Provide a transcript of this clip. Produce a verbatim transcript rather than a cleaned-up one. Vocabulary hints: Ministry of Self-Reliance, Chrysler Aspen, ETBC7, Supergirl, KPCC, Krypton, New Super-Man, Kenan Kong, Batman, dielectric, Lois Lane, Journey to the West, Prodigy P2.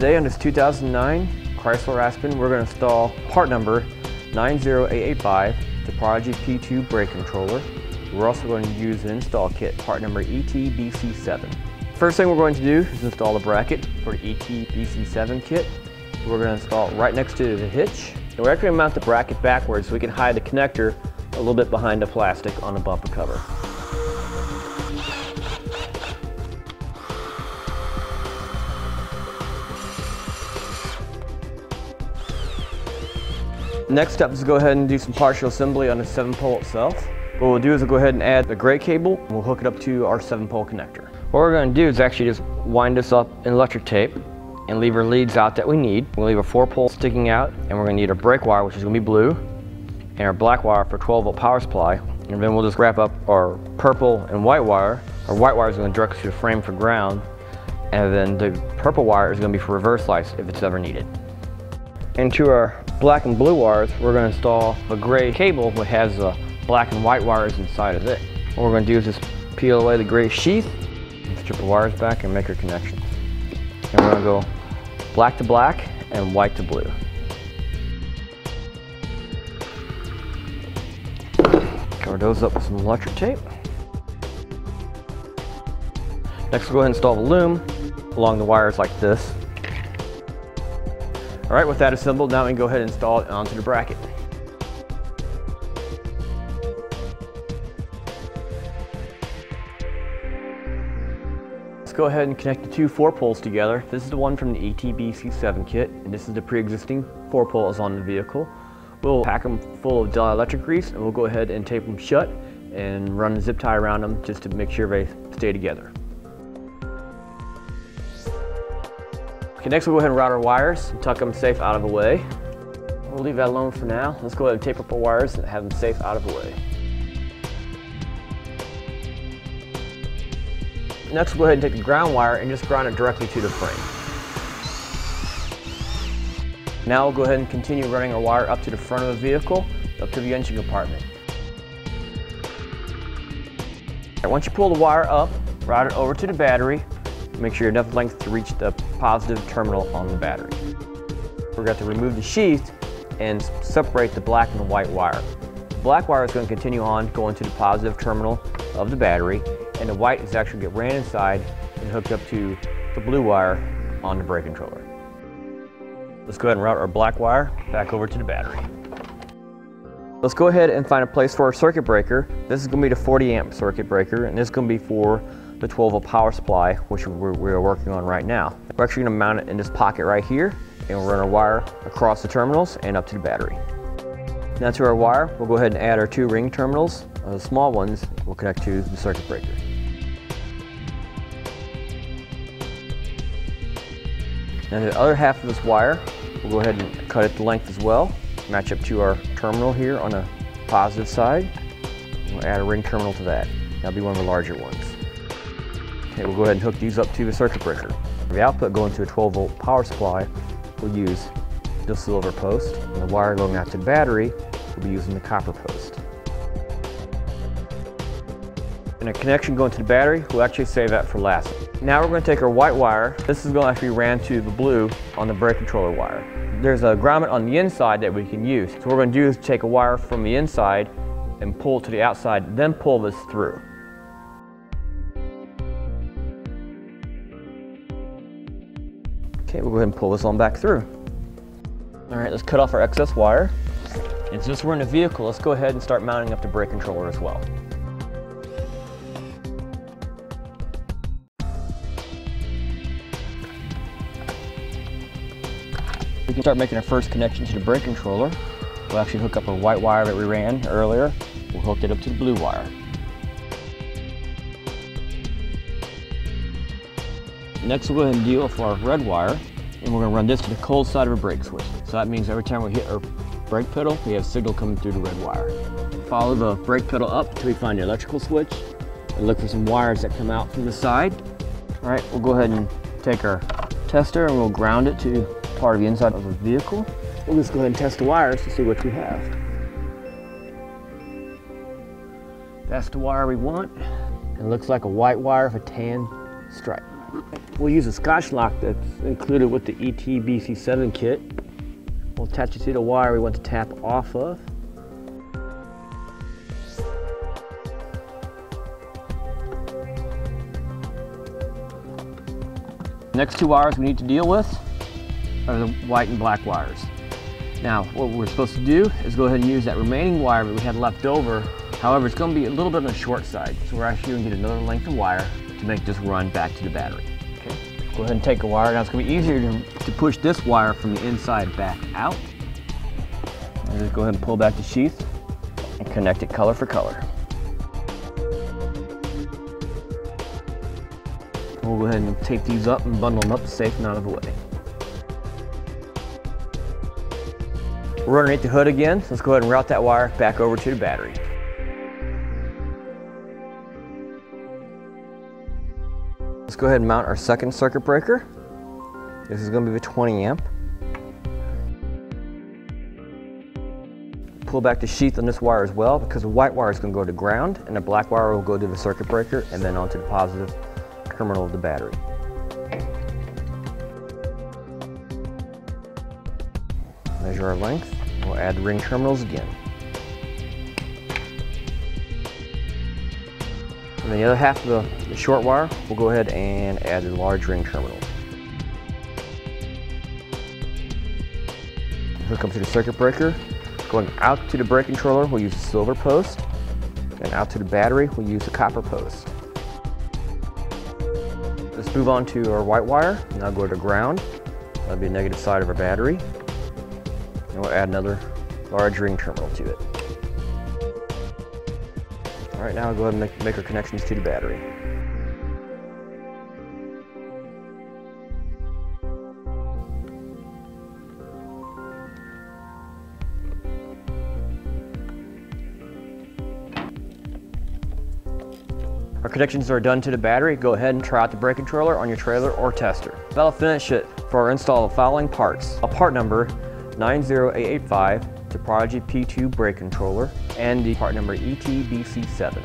Today on this two thousand nine Chrysler Aspen, we're going to install part number nine zero eight eight five, the Prodigy P two brake controller. We're also going to use an install kit, part number E T B C seven. First thing we're going to do is install the bracket for the E T B C seven kit. We're going to install it right next to the hitch. And we're actually going to mount the bracket backwards so we can hide the connector a little bit behind the plastic on the bumper cover. Next step is to go ahead and do some partial assembly on the seven pole itself. What we'll do is we'll go ahead and add the gray cable and we'll hook it up to our seven pole connector. What we're going to do is actually just wind this up in electric tape and leave our leads out that we need. We'll leave a four pole sticking out, and we're going to need our brake wire, which is going to be blue, and our black wire for twelve volt power supply. And then we'll just wrap up our purple and white wire. Our white wire is going to direct to the frame for ground, and then the purple wire is going to be for reverse lights if it's ever needed. Into our black and blue wires, we're going to install a gray cable that has the black and white wires inside of it. What we're going to do is just peel away the gray sheath, and strip the wires back and make our connection. And we're going to go black to black and white to blue. Cover those up with some electric tape. Next we'll go ahead and install the loom along the wires like this. All right, with that assembled, now we can go ahead and install it onto the bracket. Let's go ahead and connect the two four poles together. This is the one from the E T B C seven kit, and this is the pre-existing four pole that's on the vehicle. We'll pack them full of dielectric grease, and we'll go ahead and tape them shut and run a zip tie around them just to make sure they stay together. Okay, next we'll go ahead and route our wires and tuck them safe out of the way. We'll leave that alone for now. Let's go ahead and tape up our wires and have them safe out of the way. Next we'll go ahead and take the ground wire and just ground it directly to the frame. Now we'll go ahead and continue running our wire up to the front of the vehicle, up to the engine compartment. Right, once you pull the wire up, route it over to the battery. Make sure you have enough length to reach the positive terminal on the battery. We're going to remove the sheath and separate the black and the white wire. The black wire is going to continue on going to the positive terminal of the battery, and the white is actually going to get ran inside and hooked up to the blue wire on the brake controller. Let's go ahead and route our black wire back over to the battery. Let's go ahead and find a place for our circuit breaker. This is going to be the forty amp circuit breaker, and this is going to be for the twelve volt power supply, which we're, we're working on right now. We're actually going to mount it in this pocket right here, and we'll run our wire across the terminals and up to the battery. Now to our wire, we'll go ahead and add our two ring terminals. Uh, the small ones will connect to the circuit breaker. Now to the other half of this wire, we'll go ahead and cut it to length as well, match up to our terminal here on the positive side. We'll add a ring terminal to that. That'll be one of the larger ones. Okay, we'll go ahead and hook these up to the circuit breaker. For the output going to a twelve volt power supply, we'll use this silver post, and the wire going out to the battery, we'll be using the copper post. And a connection going to the battery, we'll actually save that for last. Now we're going to take our white wire. This is going to actually ran to the blue on the brake controller wire. There's a grommet on the inside that we can use. So what we're going to do is take a wire from the inside and pull it to the outside, then pull this through. Okay, we'll go ahead and pull this on back through. All right, let's cut off our excess wire. And since we're in the vehicle, let's go ahead and start mounting up the brake controller as well. We can start making our first connection to the brake controller. We'll actually hook up our white wire that we ran earlier. We'll hook it up to the blue wire. Next, we'll go ahead and deal with our red wire, and we're going to run this to the cold side of a brake switch. So that means every time we hit our brake pedal, we have signal coming through the red wire. Follow the brake pedal up until we find the electrical switch, and look for some wires that come out from the side. All right, we'll go ahead and take our tester, and we'll ground it to part of the inside of the vehicle. We'll just go ahead and test the wires to see what we have. That's the wire we want. It looks like a white wire with a tan stripe. We'll use a Scotch lock that's included with the E T B C seven kit. We'll attach it to the wire we want to tap off of. Next two wires we need to deal with are the white and black wires. Now, what we're supposed to do is go ahead and use that remaining wire that we had left over. However, it's going to be a little bit on the short side, so we're actually going to get another length of wire to make this run back to the battery. Okay. Go ahead and take a wire. Now, it's going to be easier to, to push this wire from the inside back out. And just go ahead and pull back the sheath and connect it color for color. We'll go ahead and tape these up and bundle them up safe and out of the way. We're underneath the hood again, so let's go ahead and route that wire back over to the battery. Let's go ahead and mount our second circuit breaker. This is going to be a twenty amp. Pull back the sheath on this wire as well, because the white wire is going to go to ground and the black wire will go to the circuit breaker and then onto the positive terminal of the battery. Measure our length. We'll add ring terminals again. And the other half of the, the short wire, we'll go ahead and add the large ring terminals. Hook up to the circuit breaker. Going out to the brake controller, we'll use a silver post. And out to the battery, we'll use a copper post. Let's move on to our white wire. Now go to ground. That'll be the negative side of our battery. And we'll add another large ring terminal to it. All right, now we'll go ahead and make, make our connections to the battery. Our connections are done to the battery. Go ahead and try out the brake controller on your trailer or tester. That'll finish it for our install of following parts: a part number nine zero eight eight five to Prodigy P two brake controller and the part number E T B C seven.